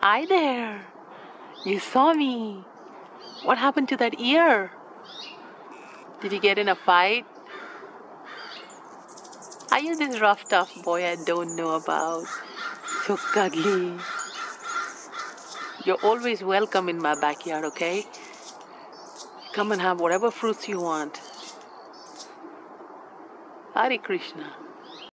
Hi there. You saw me. What happened to that ear? Did you get in a fight? Are you this rough, tough boy I don't know about? So cuddly. You're always welcome in my backyard, okay? Come and have whatever fruits you want. Hare Krishna.